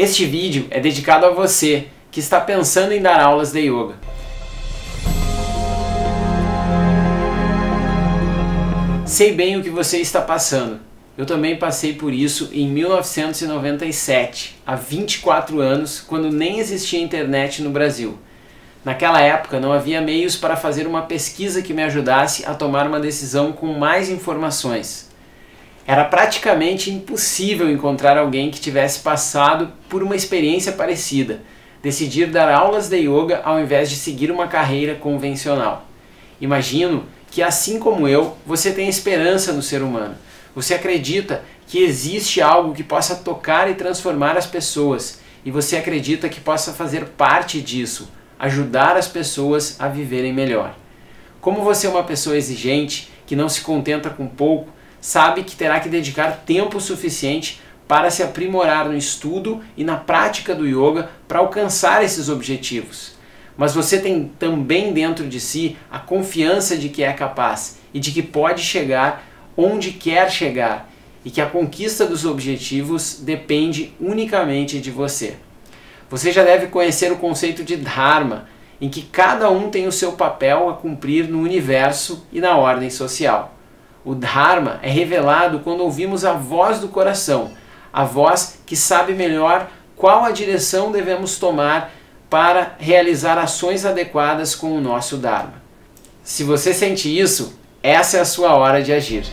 Este vídeo é dedicado a você que está pensando em dar aulas de yoga. Sei bem o que você está passando. Eu também passei por isso em 1997, há 24 anos, quando nem existia internet no Brasil. Naquela época não havia meios para fazer uma pesquisa que me ajudasse a tomar uma decisão com mais informações. Era praticamente impossível encontrar alguém que tivesse passado por uma experiência parecida, decidir dar aulas de yoga ao invés de seguir uma carreira convencional. Imagino que, assim como eu, você tem esperança no ser humano. Você acredita que existe algo que possa tocar e transformar as pessoas, e você acredita que possa fazer parte disso. Ajudar as pessoas a viverem melhor. Como você é uma pessoa exigente, que não se contenta com pouco, sabe que terá que dedicar tempo suficiente para se aprimorar no estudo e na prática do yoga para alcançar esses objetivos. Mas você tem também dentro de si a confiança de que é capaz e de que pode chegar onde quer chegar e que a conquista dos objetivos depende unicamente de você. Você já deve conhecer o conceito de Dharma, em que cada um tem o seu papel a cumprir no universo e na ordem social. O Dharma é revelado quando ouvimos a voz do coração, a voz que sabe melhor qual a direção devemos tomar para realizar ações adequadas com o nosso Dharma. Se você sente isso, essa é a sua hora de agir.